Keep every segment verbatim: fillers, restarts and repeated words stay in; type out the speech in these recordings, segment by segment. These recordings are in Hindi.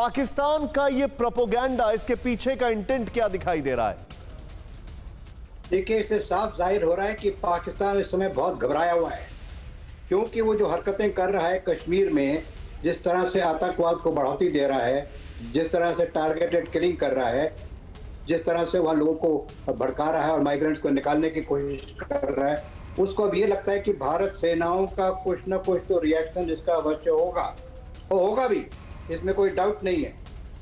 पाकिस्तान का ये प्रोपोगेंडा, इसके पीछे का इंटेंट क्या दिखाई दे रहा है? देखिए, इससे साफ जाहिर हो रहा है कि पाकिस्तान इस समय बहुत घबराया हुआ है, क्योंकि वो जो हरकतें कर रहा है कश्मीर में, जिस तरह से आतंकवाद को बढ़ोतरी दे रहा है, जिस तरह से टारगेटेड किलिंग कर रहा है, जिस तरह से वह लोगों को भड़का रहा है और माइग्रेंट्स को निकालने की कोशिश कर रहा है, उसको अब ये लगता है कि भारत सेनाओं का कुछ ना कुछ तो रिएक्शन इसका अवश्य होगा, वो होगा भी, इसमें कोई डाउट नहीं है।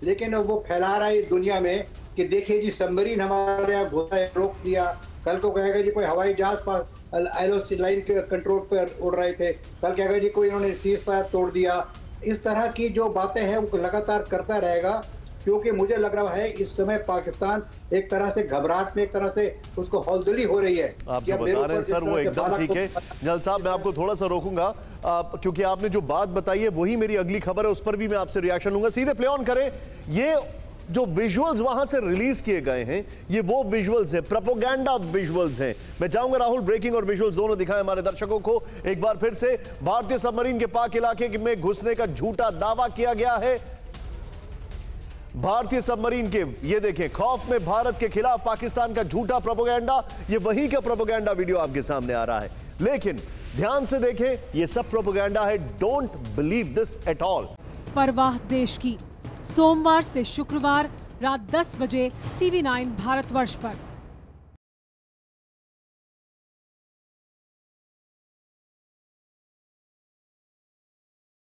लेकिन अब वो फैला रहा है दुनिया में कि देखिए जी, सबमरीन हमारे यहाँ घुसा, रोक दिया, कल को कहेगा जी कोई हवाई जहाज पास एलओसी लाइन के कंट्रोल पर उड़ रहे थे, कल कहेगा जी कोई इन्होंने सीज फायर तोड़ दिया। इस तरह की जो बातें हैं वो लगातार करता रहेगा, क्योंकि मुझे लग रहा है इस समय पाकिस्तान एक तरह से घबराहट में, एक तरह से उसको हौलदली हो रही है। आप जो बता रहे हैं सर वो एकदम ठीक है। जनरल साहब, मैं आपको थोड़ा सा रोकूंगा, क्योंकि आपने जो बात बताई है वही मेरी अगली खबर है, उस पर भी मैं आपसे रिएक्शन लूंगा। सीधे प्ले ऑन करें। ये जो विजुअल्स वहां से रिलीज किए गए हैं, ये वो विजुअल्स हैं, प्रोपोगेंडा विजुअल्स हैं। मैं चाहूंगा राहुल, ब्रेकिंग और विजुअल्स दोनों दिखाएं हमारे दर्शकों को एक बार फिर से। भारतीय सबमरीन के पाक इलाके में घुसने का झूठा दावा किया गया है। भारतीय सबमरीन के, ये देखें, खौफ में भारत के खिलाफ पाकिस्तान का झूठा प्रोपोगेंडा, ये वही का प्रोपोगेंडा वीडियो आपके सामने आ रहा है। लेकिन ध्यान से देखें, ये सब प्रोपोगेंडा है। Don't believe this at all. परवाह देश की, सोमवार से शुक्रवार रात दस बजे टीवी नाइन भारतवर्ष पर।